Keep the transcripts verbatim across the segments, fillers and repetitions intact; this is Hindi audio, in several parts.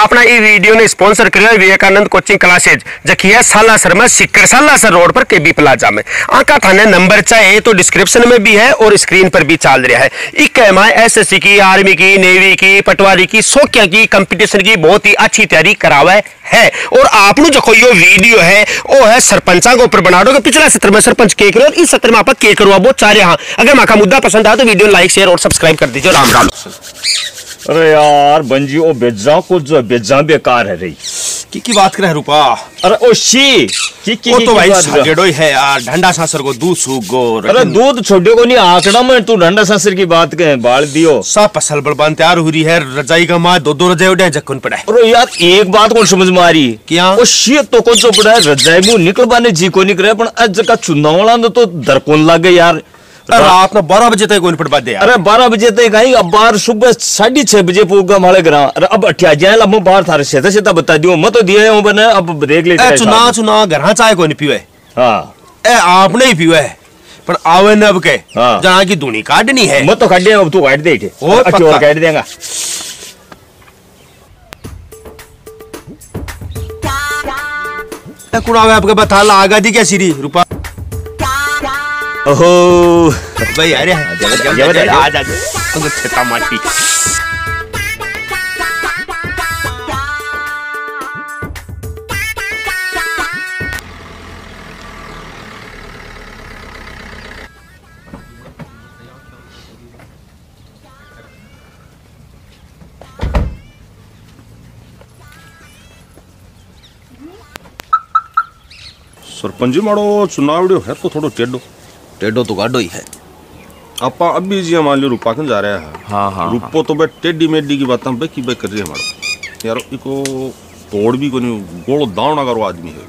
आपने ये वीडियो ने स्पॉन्सर करो विवेकानंद कोचिंग क्लासेज जकी है साला सरमज सिकर साला सर रोड पर केबी प्लाजा में। आका थाने नंबर चाहे तो डिस्क्रिप्शन में भी है और स्क्रीन पर भी चल रहा है। इक्मा एसएससी की, आर्मी की, नेवी की, पटवारी की, सोक्या की कंपटीशन की बहुत ही अच्छी तैयारी करावे है। और आपने जो कोई यो वीडियो है वो है सरपंचा के ऊपर बना दो कि पिछला सत्र में सरपंच के करो और इस सत्र में आप के करवा बहुत सारे। हाँ, अगर माका मुद्दा पसंद आया तो वीडियो लाइक शेयर और सब्सक्राइब कर दीजिए। राम राम। अरे यार बंजी ओ बेजा को जो बेजा बेकार है रही की की बात कर रहे रूपा। अरे ओ शी की की ओ तो भाई सागेडोई है यार ढंडा सासर को दूध सूख गो। अरे दूध छोड़ियो को नहीं आंकड़ा में तू ढंडा सासर की बात कहे बाल दियो सा फसल बर्बाद तैयार हो रही है। रजाई का मां दो दो रजाई उड़े जक्कन पड़ा है। अरे यार एक बात कौन समझ में आ रही क्या ओ शी तो को जो पड़ा है रजाई मु निकलबाने जी को निकले पण आज का चुनावला तो दरकोन लागे यार। रात में बारह बजे तक पड़वा दे। अरे बारह बजे तक आई अब बार सुबह साढ़े छह बजे प्रोग्राम हमारे ग्राम। अरे अब अठिया जाए मैं बाहर थारे सीधा सीधा बता दियो मैं तो दिया हूँ बने अब देख लेते। चुना चुना घर चाय को नहीं पीवे। हाँ ए आपने ही पीवे पर आवे न अब के जहाँ की धूनी काटनी है मैं तो काट देगा। अब तू काट दे काट देगा। कुणावे आपके बता ला आगा दी क्या सीरी रूपा। ओहो भाई अरे आ जा छता माटी। सरपंच मारो चुनाव है तो थोड़ा टेढ़ो टेढ़ो तो गाड़ो ही है आपा अभी जी मान लो रूपा कन जा रहा है। हाँ हाँ रूपो तो बे टेढ़ी मेढ़ी की बात बे की बे कर रही है हमारा यार इको तोड़ भी कोनी गोलो दावना करो आदमी है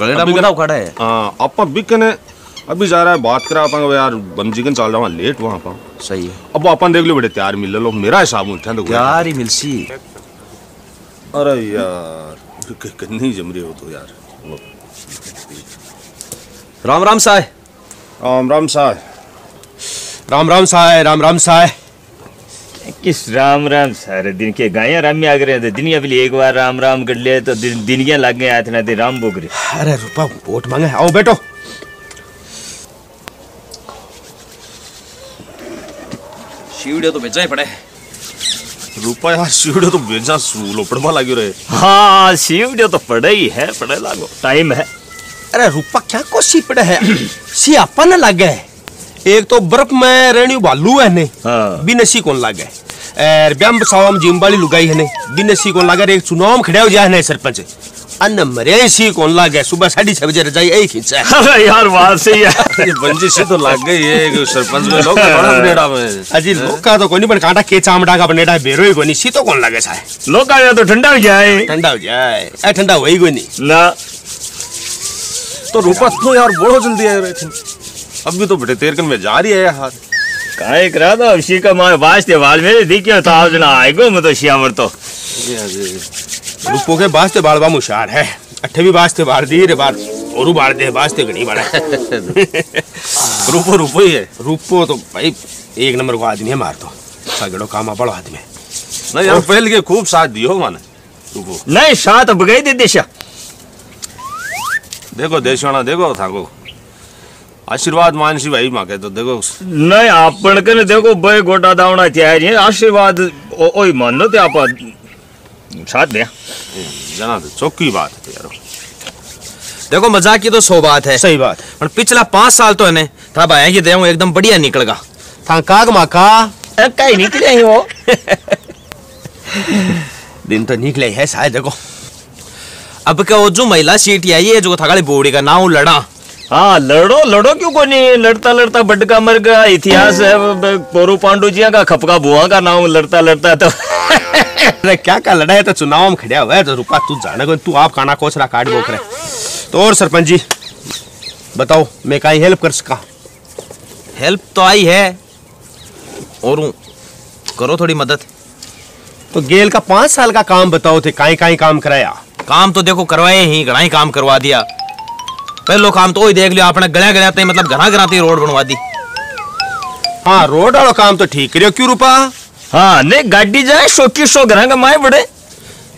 गलेड़ा बिगड़ा खड़ा है। हां आपा बिकने अभी जा रहा है बात करा आपा यार बमजीकन चल रहा हूं लेट वहां पा सही है। अब अपन देख लो बेटे तैयार मिल लो मेरा हिसाब उठा दो यार ही मिलसी। अरे यार कितनी जमरी हो तो यार। राम राम साहब। राम राम साय राम राम साय राम राम साय किस राम राम सारे दिन के गाया राम में आ गए थे दुनिया भी एक बार राम राम कर ले तो दिन दिनिया लग गए आते ना दे राम बोगरे। अरे रुपा वोट मांगे आओ बैठो। शिवड़े तो बेचा ही पड़े रूपा यार शिवड़े तो बेचा सूलो पड़वा लगे रहे। हाँ शिवड़े तो पड़े ही है पड़े लागो टाइम है। अरे रूपा क्या कोसी पड़े है सी अपन लागे एक तो बर्फ में रेणी बालू है ने बिनसी कौन लागे एर ब्याम सावम जिम्बाली लुगाई है ने बिनसी कौन लागे एक चुनाव खड़ा हो जाए ने सरपंच अन्न मरे सी कौन लागे सुबह साढ़े छह बजे रजाई एक खींचा। अरे यार बात सही है ये बंजी से तो लाग गई ये सरपंच में लोग बड़ा बनेड़ा में अजी लोग का तो कोनी पर कांटा के चामड़ा का बनेड़ा बेरो ही कोनी सी तो कौन लागे साए लोग का तो ठंडा हो जाए ठंडा हो जाए ए ठंडा होई कोनी ना तो रूपा तो यार बड़ो जल्दी आ रहे थे अब भी तो बटे तेरकन में जा रही है यार काहे करा तो अब शी का मार वास्ते बाल मेरे देखियो तो आप जना आएगो मैं तो श्यामर तो रूपो के वास्ते बाल बा मुशार है अठवी वास्ते बार दी रे बार औरू बार दे वास्ते घणी बार रूपो रूपो ही है रूपो तो भाई एक नंबर को आदमी है मार तो सगड़ो काम आ बड़ो आदमी ना यार पहले के खूब साथ दियो माने रूपो नहीं साथ अब गई दे देशा देखो देशवाना देखो था को आशीर्वाद मानसी भाई माँ के तो देखो नहीं आप पढ़ कर देखो भाई गोटा दावना तैयार है आशीर्वाद ओ ही मान लो तो आप साथ दे जना तो चौकी बात है यार। देखो मजाक की तो सौ बात है सही बात पर पिछला पाँच साल तो है ने था भाई की दे एकदम बढ़िया निकलगा था काग माँ का कहीं निकले ही वो दिन तो निकले है शायद। देखो अब क्या वो जो महिला सीट आई है जो थकाली बोड़ी का नाम लड़ा। हाँ लड़ो लड़ो क्यों को नहीं लड़ता लड़ता बटका मर का इतिहास है पोरू पांडू जी का खपका बुआ का नाम लड़ता लड़ता तो क्या का लड़ा है तो चुनाव हम खड़ा हुआ है तो रुपा तू जाने को तू आप खाना कोच रहा काट बोक रहे तो। और सरपंच जी बताओ मैं कहीं हेल्प कर सका। हेल्प तो आई है और करो थोड़ी मदद तो गेल का पाँच साल का काम बताओ थे काई काई काम कराया। काम तो देखो करवाए ही घना ही काम करवा दिया पहलो काम तो वही देख लियो आपने गलिया गलिया ते मतलब घना घना ते रोड बनवा दी। हाँ रोड वाला काम तो ठीक करियो क्यों रूपा। हाँ नहीं गाड़ी जाए शौकी शो घना का माए बड़े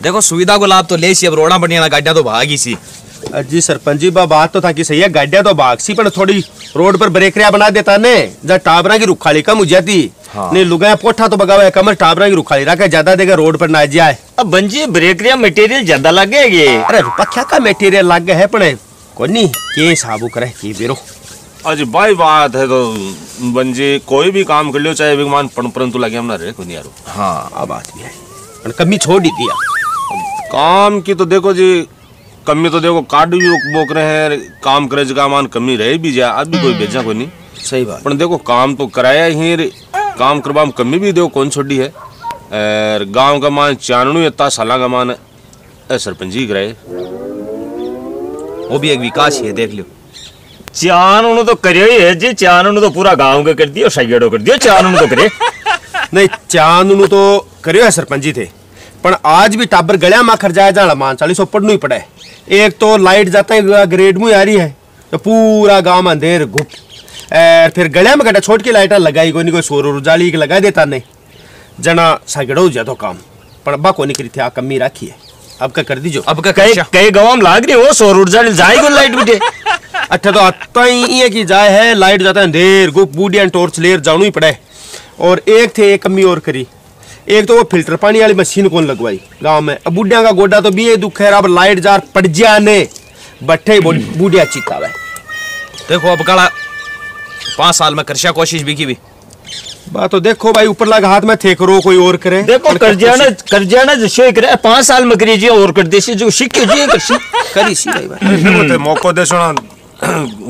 देखो सुविधा को लाभ तो ले सी, अब रोड़ा बनिया गाड़िया तो भागी सी। जी सरपंच जी बा बात तो था कि सही है, गाड़िया तो भाग सी पर थोड़ी रोड पर ब्रेक रिया बना देता ने जहाँ टाबरा की रुखाली कम हो जाती। हाँ। नहीं लुगाया पोठा तो बगावा है कमर, टाबरा की रुखाली रखे ज्यादा देगा रोड पर ना जाए। अब बंजी ब्रेक रिया मटेरियल ज्यादा लगेगी। अरे क्या का मटेरियल लागे है पड़े को नहीं के साबू करे की बेरो। अजी भाई बात है तो बंजी कोई भी काम कर लियो चाहे विमान परंतु लगे हम ना रे को नहीं यारो। हाँ आ बात भी है और कमी छोड़ ही दिया काम की। तो देखो जी कमी तो देखो काट भी बोक रहे हैं, काम करे जगह मान कमी रह भी जाए, आज भी कोई भेजा कोई नहीं। सही बात पर देखो काम तो कराया ही, काम करवा में कमी भी देखो कौन छोड़ी है। गाँव का मान चानणु इतना साला का मान सरपंच जी कराए वो भी एक विकास ही है। देख लियो चानू तो करियो ही है जी, चानू तो पूरा गांव के कर दियो, सगेड़ो कर दियो, चानू तो करे नहीं चानू तो करियो है सरपंच जी थे। पर आज भी टाबर गलिया मा खर्चा जाना मान चालीस सौ पड़नू ही पड़ा है। एक तो लाइट जाता है ग्रेड में आ रही है तो पूरा गांव में अंधेर घुप, फिर गलिया में कटा छोट की लाइटा लगाई कोई नहीं, कोई सोर उजाली लगा देता नहीं जना सगेड़ो ज्यादा काम पर बा को नहीं करी थी। आ कमी राखी है अब का कर दीजो, अब का कई कई गांव में लाग रही हो सौर ऊर्जा जाएगी लाइट बिटे। अच्छा तो आता ही की जाए है लाइट जाता है अंधेर गो बूढ़िया टॉर्च लेर जाणू ही पड़े। और एक थे एक कमी और करी, एक तो वो फिल्टर पानी वाली मशीन कौन लगवाई गांव में। अब बूढ़िया का गोडा तो भी ये दुख है, अब लाइट जार पड़ जा ने बट्ठे बूढ़िया चीता है। देखो अब का पाँच साल में करशा कोशिश भी की भी बात तो देखो भाई ऊपर लगा हाथ में थे करो कोई और करे। देखो कर जाना कर जाना जैसे करे पाँच साल में करी जी और कर देसी जो सीख जी कर सी करी सी भाई भाई देखो तो मौका दे सुना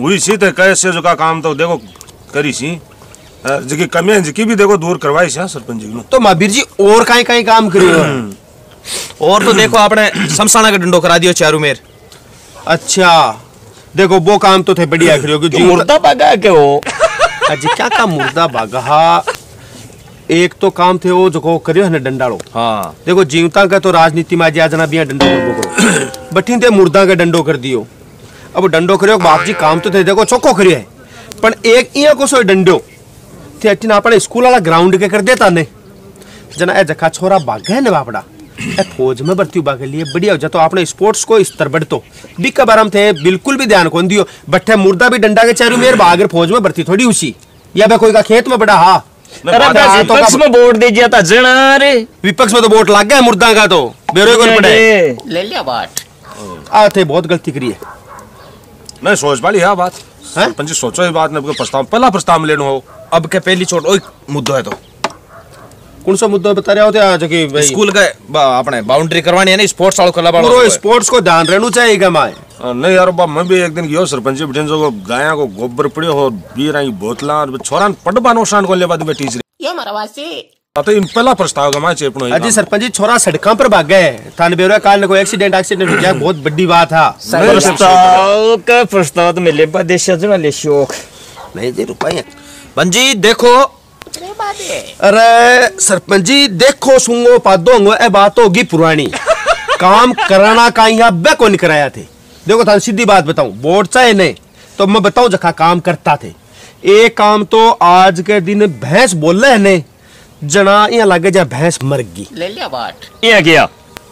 हुई सी तो कैसे जो का काम तो देखो करी सी जिकी कमियां जिकी भी देखो दूर करवाई सी सरपंच जी ने। तो महावीर जी और काई काई काम करियो और तो देखो आपने समसाना का डंडो करा दियो चारू मेर। अच्छा देखो वो काम तो थे बढ़िया करियो कि जी मुर्दा भागा के हो। अजी क्या काम मुर्दा भागा एक तो काम थे वो जो करियो है ना डंडालो। हाँ देखो जीवता का तो राजनीति में आज ना भी डंडो करो बठीन थे मुर्दा का डंडो कर दियो। अब डंडो करियो बाप जी काम तो थे देखो चौको करियो है पर एक इया को सो डंडो थे अटिन आपने स्कूल वाला ग्राउंड के कर देता ने जना ए जखा छोरा भाग है ना बापड़ा ए फौज में भर्ती हुआ के लिए बढ़िया हो जा। तो आपने स्पोर्ट्स को स्तर बढ़ तो बी का बारे में थे बिल्कुल भी ध्यान कौन दियो बट्ठे मुर्दा भी डंडा के चारू मेर बागर फौज में भर्ती थोड़ी उसी या भाई कोई का खेत में बड़ा। हाँ विपक्ष में वोट दीजिए था जना रे विपक्ष में तो वोट लग गया मुर्दा का तो बेरो को पड़े ले लिया बाट आ थे बहुत गलती करी है। मैं सोच वाली है बात सरपंच सोचो ये बात ने आपको प्रस्ताव पहला प्रस्ताव लेनो हो अब के पहली छोड़ ओए मुद्दो है तो कौन सा मुद्दो बता रहे हो तो जो कि भाई स्कूल का अपने बाउंड्री करवानी है ना स्पोर्ट्स वालों कला वालों पूरा स्पोर्ट्स को ध्यान रहनु चाहिएगा। मैं नहीं यार बाप मैं भी एक दिन गयो सरपंच जी बिठन जो गाया को गोबर पड़ियो हो बीरा की बोतला और छोरान पडबा नोसान को लेवा दे टीचर ये मरवासी तो इन पहला प्रस्ताव गमा चेपनो है। अजी सरपंच जी छोरा सड़का पर भाग गए थाने बेरो काल ने कोई एक्सीडेंट एक्सीडेंट हो गया बहुत बड़ी बात है। प्रस्ताव का प्रस्ताव तो मिले बा देश जना ले शौक नहीं दे रुपया बंजी देखो। अरे सरपंच जी देखो सुंगो पादोंगो ए बात होगी पुरानी काम कराना काई है बे कोनी कराया थे। देखो थाने सीधी बात बताऊं वोट चाहे नहीं तो मैं बताऊं जखा काम करता थे एक काम तो आज के दिन भैंस बोल रहे ने जना यहाँ लागे जा भैंस मर गई ले लिया बाट ये किया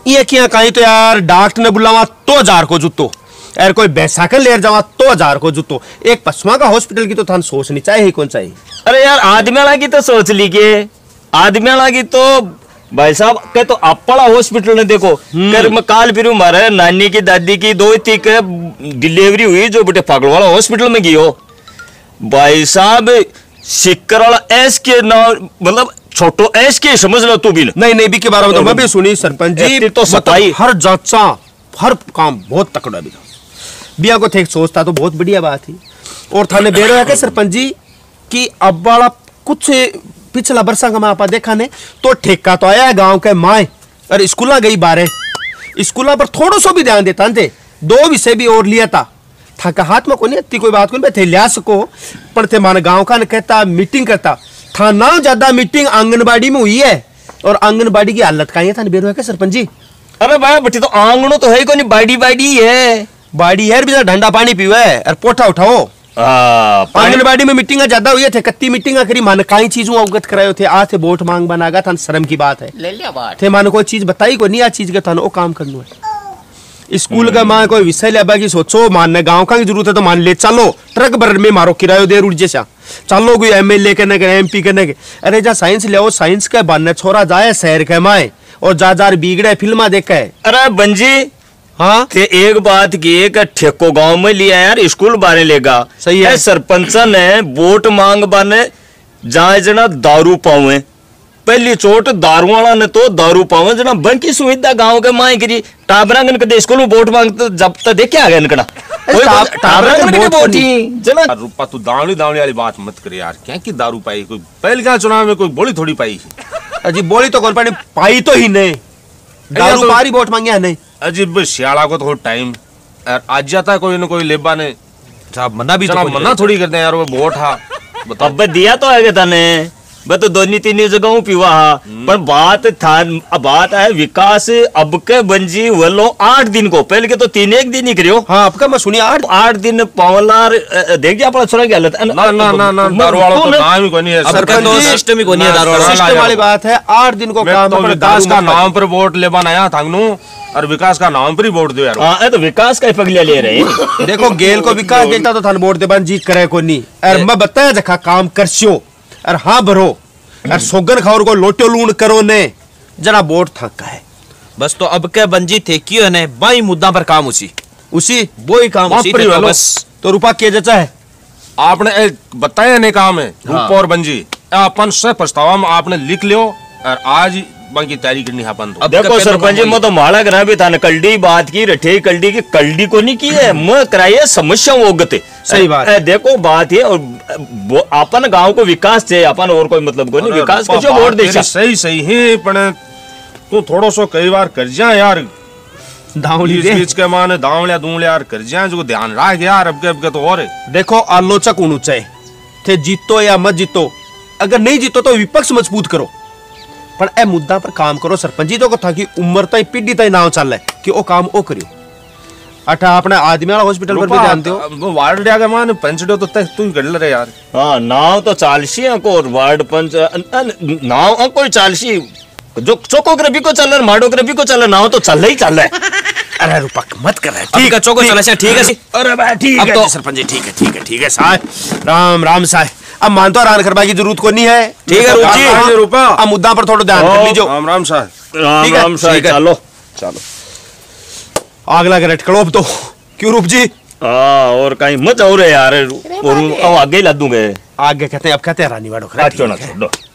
ये किया कहीं तो यार डॉक्टर ने बुलावा तो हजार को जुतो यार कोई भैंसा कर लेर जावा तो हजार को जुतो एक पशुआ का हॉस्पिटल की तो थान सोचनी चाहिए कौन चाहिए। अरे यार आदमी लागी तो सोच ली के आदमी लागी तो भाई साहब के तो अपड़ा हॉस्पिटल ने देखो कर्म काल फिर मारे नानी की दादी की दो तीक डिलीवरी हुई जो बेटे पागल वाला हॉस्पिटल में गई हो भाई साहब सिक्कर वाला एस के नाम मतलब छोटो एस के समझ लो तू भी नहीं नहीं भी के बारे में तो मैं भी सुनी सरपंच जी तो सताई हर जाचा हर काम बहुत तकड़ा भी बिया को थे सोचता तो बहुत बढ़िया बात है। और थाने बेरो है के सरपंच जी कि अब वाला कुछ पिछला बरसा का मापा देखा ने तो ठेका तो आया है गाँव के माए और स्कूला गई बारे स्कूला पर थोड़ा सो भी ध्यान देता थे दो विषय भी और लिया था थाका हाथ में कोनी इतनी कोई बात कोनी मैं थे लिया सको पर थे मान गाँव का न कहता मीटिंग करता था ना ज्यादा मीटिंग आंगनबाड़ी में हुई है और आंगनबाड़ी की हालत का था बेरो है क्या सरपंच जी। अरे भाई बटी तो आंगनो तो है ही कोनी बाड़ी बाड़ी है बाड़ी है ढंडा पानी पीवे और पोठा उठाओ आंगनबाड़ी में मीटिंग ज्यादा हुई थे कत्ती मीटिंग करी मान कई चीज अवगत करायो थे आ थे वोट मांग बना था शर्म की बात है ले लिया बात थे मान कोई चीज बताई को नहीं आ चीज का थानो काम करना है स्कूल का मान कोई विषय ले बाकी सोचो मान गांव का जरूरत है तो मान ले चलो ट्रक भर में मारो किरायो दे उड़ जैसा चलो कोई एमएलए करने के एमपी करने के अरे जा साइंस ले आओ साइंस का बहाना छोरा जाए शहर के माए और जा जार बिगड़े फिल्मा देखा है अरे बंजी हाँ ते एक बात की ठेको गांव में लिया यार स्कूल बारे लेगा सही है सरपंच ने वोट मांग बाने जाए जना दारू पावे पहली चोट दारू वाला ने तो दारू पावे जना बंकी सुविधा गांव के माए करी टाबरा कदे स्कूल में वोट मांगते जब तक देखे आ गए इनका रूपा तू दावनी दावनी वाली बात मत करे यार क्या की दारू पाई कोई पहले क्या चुनाव में कोई बोली थोड़ी पाई अजी बोली तो कौन पाई पाई तो ही नहीं दारू पारी वोट मांगे है नहीं अजीब सियाला को तो टाइम आज जाता कोई न कोई लेबा ने साहब मना भी तो मना थोड़ी करते हैं यार वो वोट हा अब दिया तो है तने बस तो दोनी तीन जगह पीवा हा पर बात था बात है विकास अब के बंजी वलो आठ दिन को पहले के तो तीन एक दिन ही करियो हाँ आपका मैं सुनिया आठ आठ दिन पावलार देख गया अपना छोरा की हालत ना ना ना ना दारू वाला तो नाम ही कोई नहीं है सरकार तो सिस्टम ही कोई नहीं है दारू वाला सिस्टम वाली बात है आठ दिन को काम पर विकास का नाम पर वोट लेबा आया थांगनू और विकास का नाम पर ही वोट दो यार हां तो विकास का पगलिया ले रहे हैं देखो गेल को विकास देता तो थान वोट देबान जी करे को नहीं और मैं बताया जखा काम करसियो और हाँ भरो और सोगन खाओ को लोटियो लूण करो ने जरा वोट थाका है बस तो अब के बंजी थे क्यों ने बाई मुद्दा पर काम उसी उसी वो ही काम उसी तो बस तो रूपा के जचा है आपने बताया ने काम है रूपा और बंजी अपन से पछतावा में आपने लिख लियो और आज बाकी तैयारी करनी है अपन तो देखो सरपंच मैं तो माड़ा करा भी था ना कल्डी बात की रठे कल्डी की कल्डी को नहीं की है मैं कराई समस्या होगते सही बात है देखो बात है और अपन गांव को विकास चाहिए अपन और कोई मतलब को नहीं विकास को जो वोट दे सही सही है पण तू थोड़ो सो कई बार कर जा यार दावली दे बीच के माने दावलिया दूलिया यार कर जा जो ध्यान रख यार अब के अब के तो और देखो आलोचक होना चाहिए थे जीतो या मत जीतो अगर नहीं जीतो तो विपक्ष मजबूत करो पर ए मुद्दा पर काम करो सरपंच जी तो था कि उम्र तई पीढ़ी तई नाव चल है कि ओ काम ओ करियो अठा अपने आदमी वाला हॉस्पिटल पर भी जानते हो वार्ड डे का मान पंचडो तो तक तू गड़ ले यार हां नाव तो चालसी को और वार्ड पंच नाव कोई चालसी जो चोकोग्राफी को चल माडोग्राफी को चल नाव तो चल ही चल है अरे रूपक मत कर ठीक है चोको चल ठीक है अरे भाई ठीक है तो सरपंच जी ठीक है ठीक है ठीक है साहब राम राम साहब अब मानता रान करवा की जरूरत को नहीं है ठीक है रूपा रूपा अब मुद्दा पर थोड़ा ध्यान कर लीजिए राम राम साहब राम राम साहब चलो चलो आग लगा रटकड़ो अब तो क्यों रूप जी हां और कहीं मत हो रे यार और आगे ला दूंगा आगे कहते हैं अब कहते हैं रानी वाड़ो खड़ा क्यों ना छोड़ो।